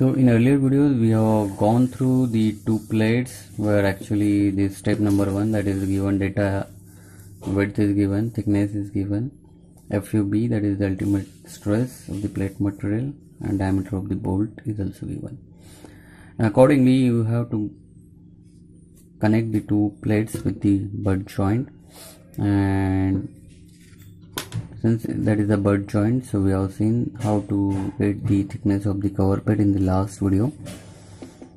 So in earlier videos we have gone through the two plates where actually this step number 1, that is given data width is given, thickness is given, FUB, that is the ultimate stress of the plate material, and diameter of the bolt is also given. And accordingly you have to connect the two plates with the butt joint, and since that is a butt joint, so we have seen how to get the thickness of the cover plate in the last video.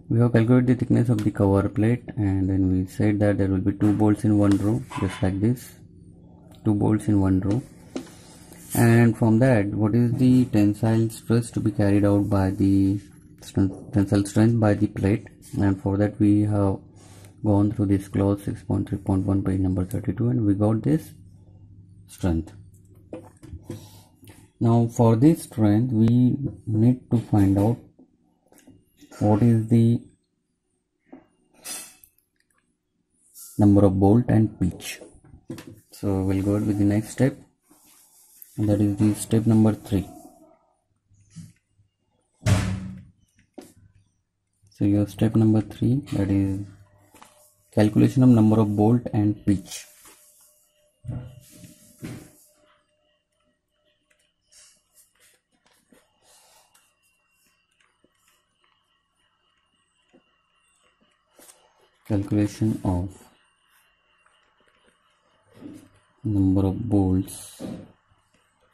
We have calculated the thickness of the cover plate, and then we said that there will be two bolts in one row, just like this, two bolts in one row. And from that, what is the tensile stress to be carried out by the tensile strength by the plate, and for that we have gone through this clause 6.3.1 page number 32, and we got this strength. Now for this strength we need to find out what is the number of bolt and pitch. So we'll go with the next step, and that is the step number 3. So your step number 3, that is calculation of number of bolt and pitch. Calculation of number of bolts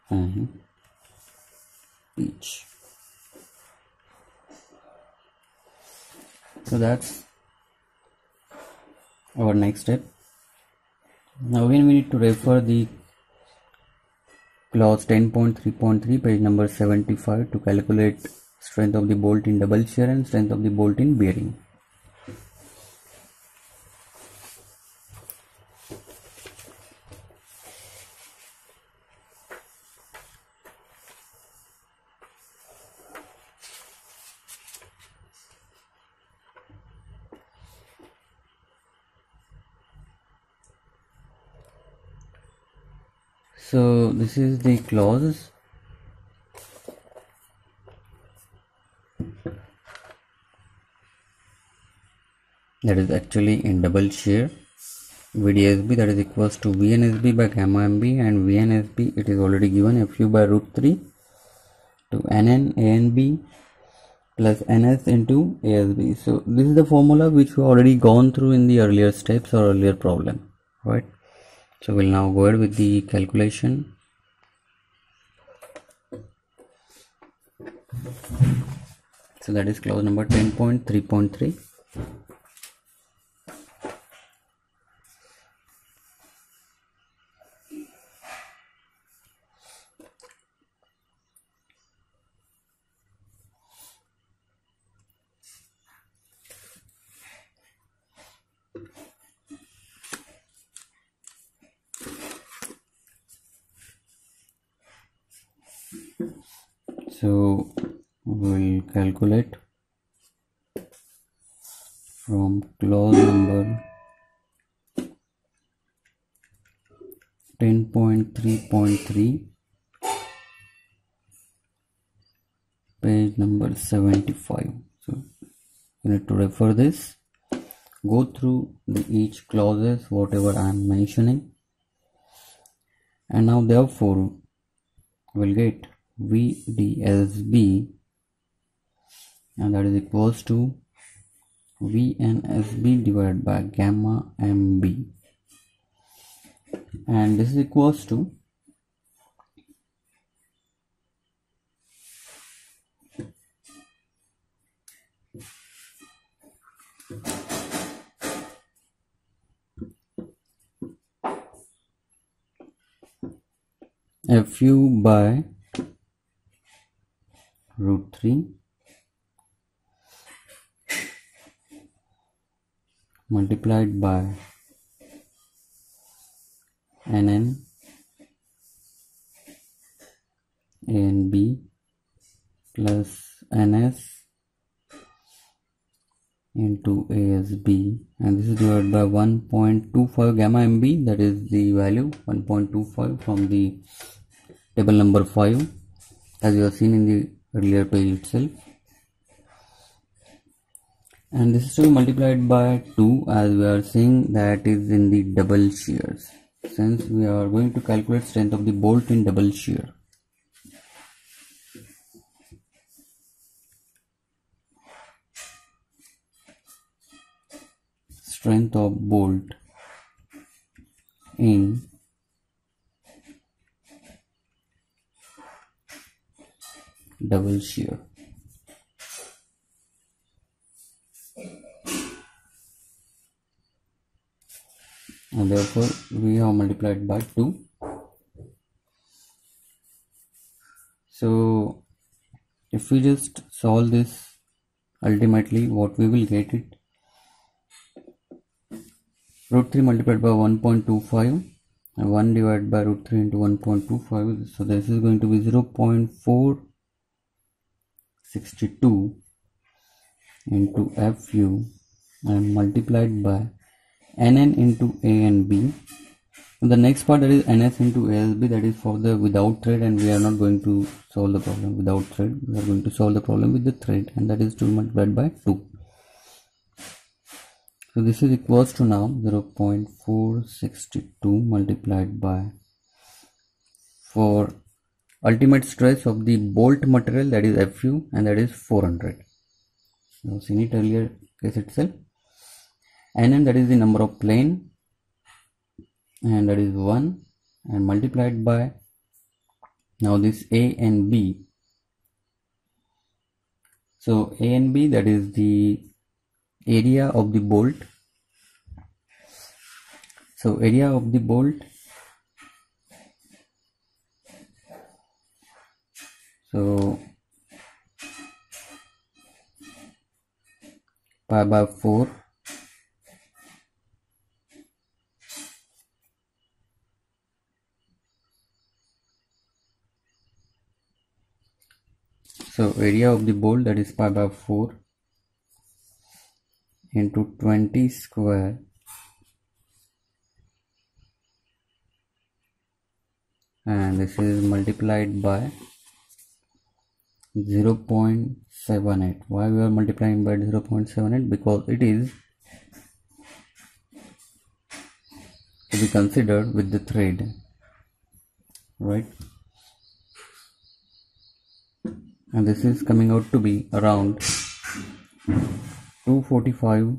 and pitch. So that's our next step. Now again we need to refer the clause 10.3.3 page number 75 to calculate strength of the bolt in double shear and strength of the bolt in bearing. So this is the clause, that is actually in double shear, VDSB, that is equals to VNSB by gamma MB, and VNSB it is already given, FU by root 3 to NN ANB plus NS into ASB. So this is the formula which we already gone through in the earlier steps or earlier problem, right? So we'll now go ahead with the calculation. So that is clause number 10.3.3. So we'll calculate from clause number 10.3.3 page number 75. So you need to refer this, go through the each clauses whatever I am mentioning, and now therefore we'll get VDSB, and that is equals to VNSB divided by gamma MB, and this is equals to FU by root 3 multiplied by NN ANB plus NS into ASB, and this is divided by 1.25 gamma MB, that is the value 1.25 from the table number 5 as you have seen in the earlier page itself. and this is to be multiplied by 2, as we are seeing that is in the double shears, since we are going to calculate strength of the bolt in double shear. Strength of bolt in double shear. And therefore we have multiplied by 2. So if we just solve this, ultimately what we will get it root 3 multiplied by 1.25 and 1 divided by root 3 into 1.25, so this is going to be 0.462 into FU and multiplied by NN into ANB. The next part, that is NS into ASB, that is for the without thread, and we are not going to solve the problem without thread. We are going to solve the problem with the thread, and that is 2 multiplied by 2. So this is equals to now 0.462 multiplied by, for ultimate stress of the bolt material, that is FU, and that is 400. Now seen it earlier case itself. NN, that is the number of plane, and that is 1, and multiplied by now this A and B. So A and B, that is the area of the bolt. So area of the bolt, so pi by 4 . So area of the bolt, that is pi by 4 into 20 square, and this is multiplied by 0.78. Why we are multiplying by 0.78? Because it is to be considered with the thread, right? And this is coming out to be around 245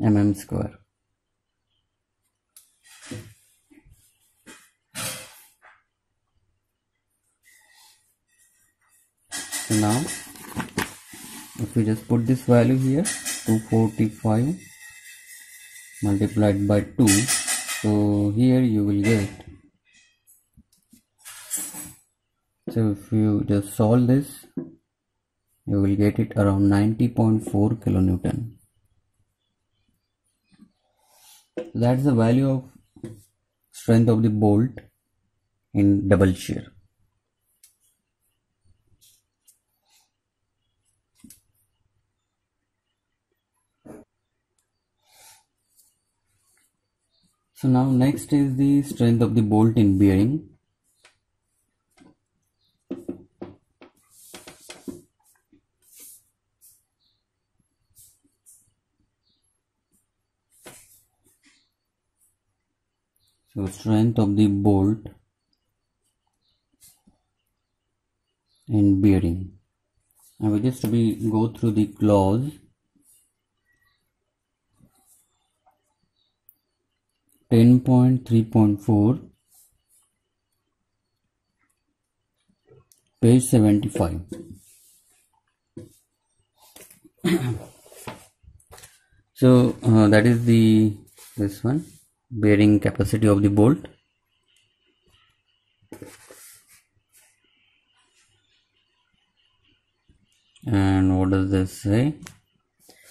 mm square. So now if we just put this value here, 245 multiplied by 2. So here you will get, so if you just solve this, you will get it around 90.4 kilonewton. That's the value of strength of the bolt in double shear. So now next is the strength of the bolt in bearing. So strength of the bolt in bearing. And we just go through the clause. Ten point 3.4, page 75. So that is this one, bearing capacity of the bolt. And what does this say?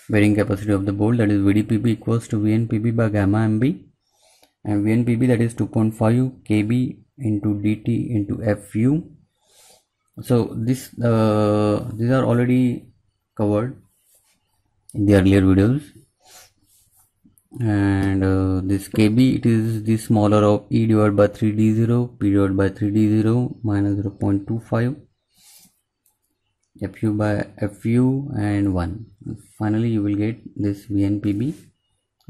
Bearing capacity of the bolt, that is VDPB equals to VNPB by gamma MB. And VNPB, that is 2.5 KB into DT into FU. So this these are already covered in the earlier videos. and this KB, it is the smaller of E divided by 3 D0, P divided by 3 D0 minus 0.25, FU by FU and 1. Finally you will get this VNPB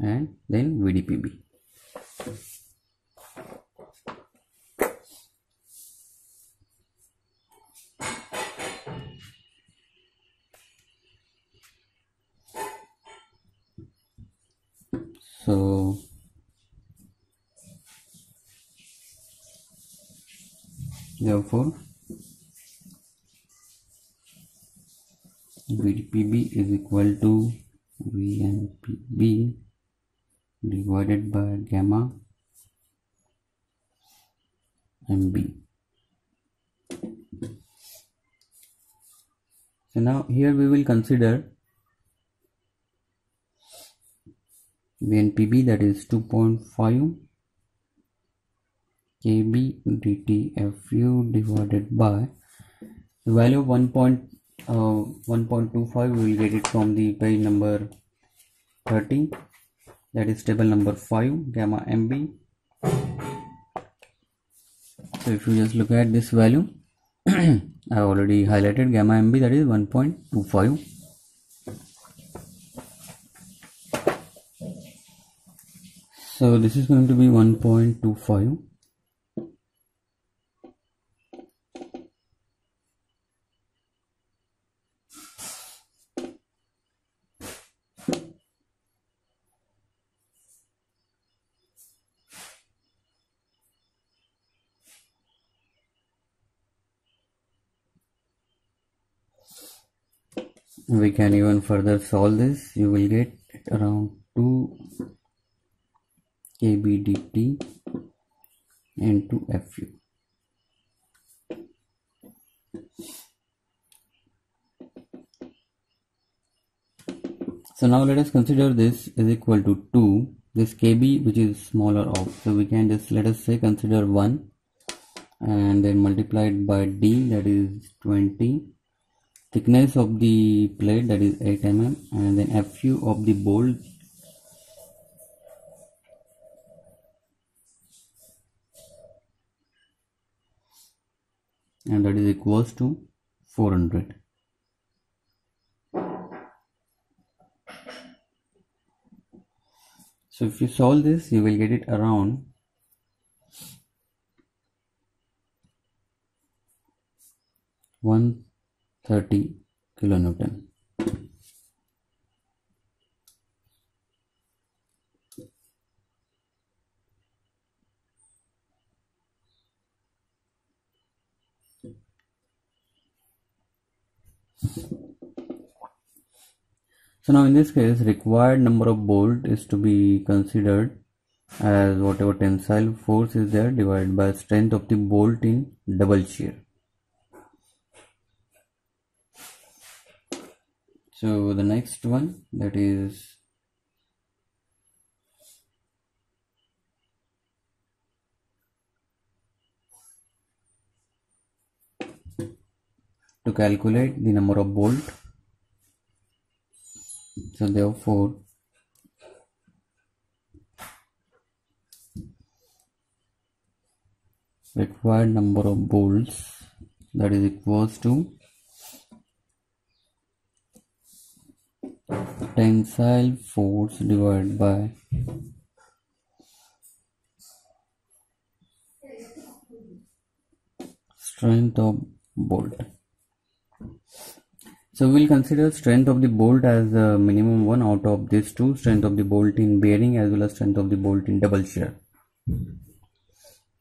and then VDPB. So therefore VDPB is equal to VNPB divided by gamma MB. So now here we will consider VNPB, that is 2.5 KB DTFU divided by the value of 1.25. We will get it from the page number 30, that is table number 5, gamma MB. So if you just look at this value, I already highlighted gamma MB, that is 1.25. So this is going to be 1.25 . We can even further solve this. You will get around 2 KB DT into FU. So now let us consider this is equal to 2, this KB which is smaller of, so we can just, let us say, consider 1 and then multiplied by D, that is 20, thickness of the plate, that is 8 mm, and then FU of the bolt, and that is equals to 400. So if you solve this, you will get it around 130 kilonewton. So now in this case, required number of bolt is to be considered as whatever tensile force is there divided by strength of the bolt in double shear. So the next one, that is to calculate the number of bolt. So therefore required number of bolts, that is equals to tensile force divided by strength of bolt. So we will consider strength of the bolt as the minimum one out of these two, strength of the bolt in bearing as well as strength of the bolt in double shear.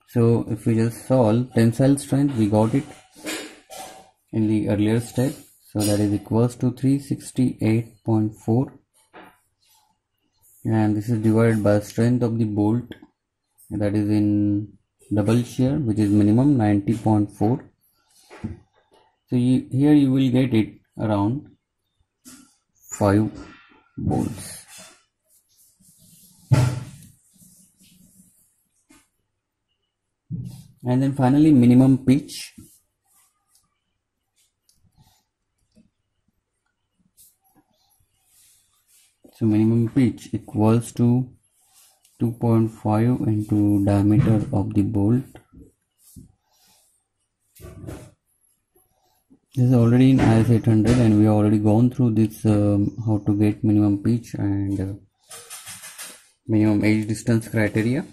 So if we just solve tensile strength, we got it in the earlier step. So that is equals to 368.4, and this is divided by strength of the bolt, that is in double shear, which is minimum 90.4. So here you will get it around 5 bolts. And then finally minimum pitch. So minimum pitch equals to 2.5 into diameter of the bolt. This is already in IS 800 and we have already gone through this how to get minimum pitch and minimum edge distance criteria.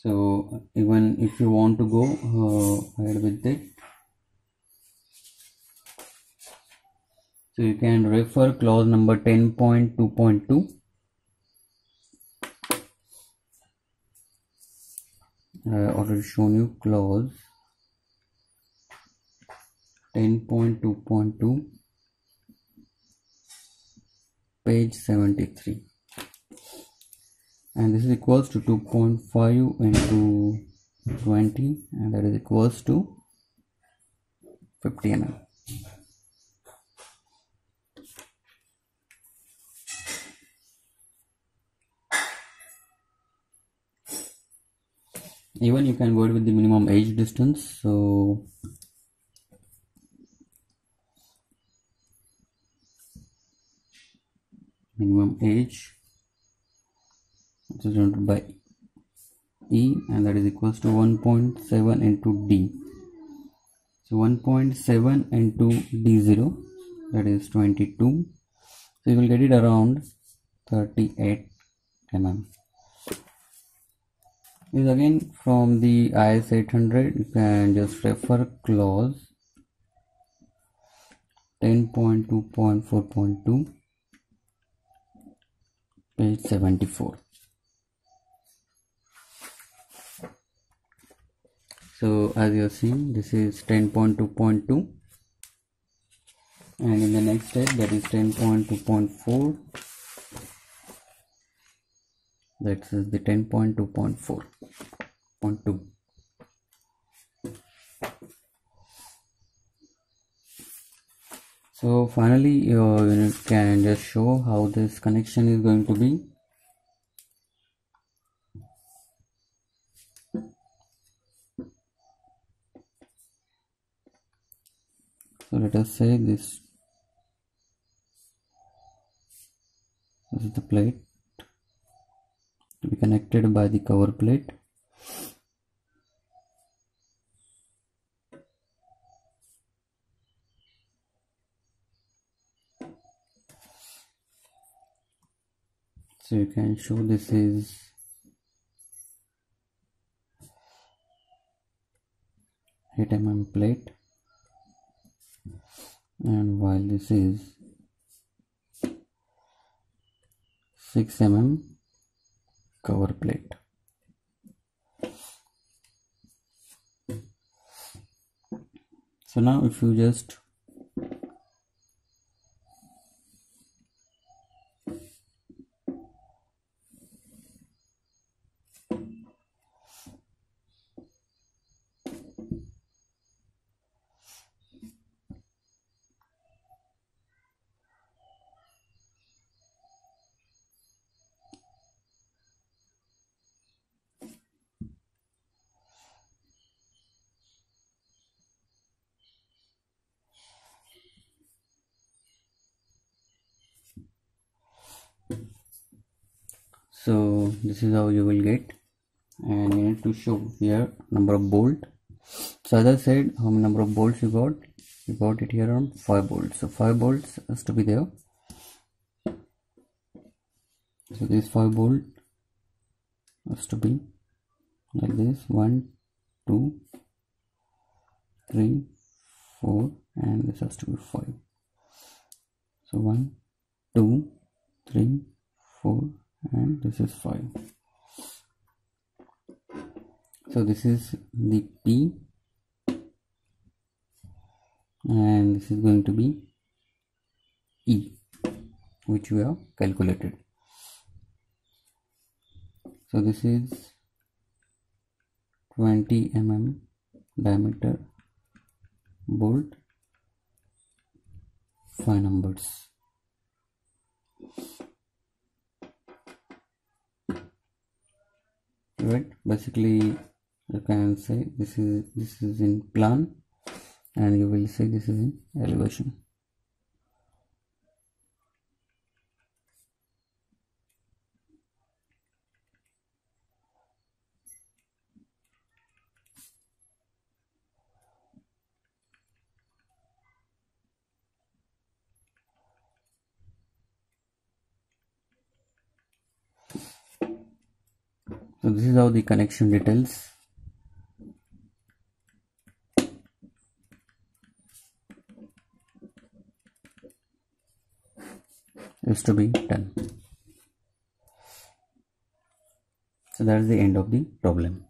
So even if you want to go ahead with it, so you can refer clause number 10.2.2. I already shown you clause 10.2.2, page 73, and this is equals to 2.5 into 20, and that is equals to 50 mm. Even you can go with the minimum edge distance. So minimum edge, which is denoted by E, and that is equals to 1.7 into D. So 1.7 into D0, that is 22. So you will get it around 38 mm. Is again from the IS 800. You can just refer clause 10.2.4.2, page 74. So as you are seeing, this is 10.2.2, and in the next step, that is 10.2.4. That is the 10.2.4.2. So finally, you can just show how this connection is going to be. So let us say this is the plate to be connected by the cover plate. So you can show this is an 8 mm plate, and while this is 6 mm cover plate. So now if you just so this is how you will get, and you need to show here number of bolt. So as I said, how many number of bolts you got? You got it here on 5 bolts. So 5 bolts has to be there. So this 5 bolt has to be like this: 1, 2, 3, 4, and this has to be 5. So 1, 2, 3, 4. And this is 5. So this is the P, and this is going to be E, which we have calculated. So this is 20 mm diameter bolt, 5 numbers. Right, basically you can say this is in plan, and you will say this is in elevation. So this is how the connection details. Is to be done. So that is the end of the problem.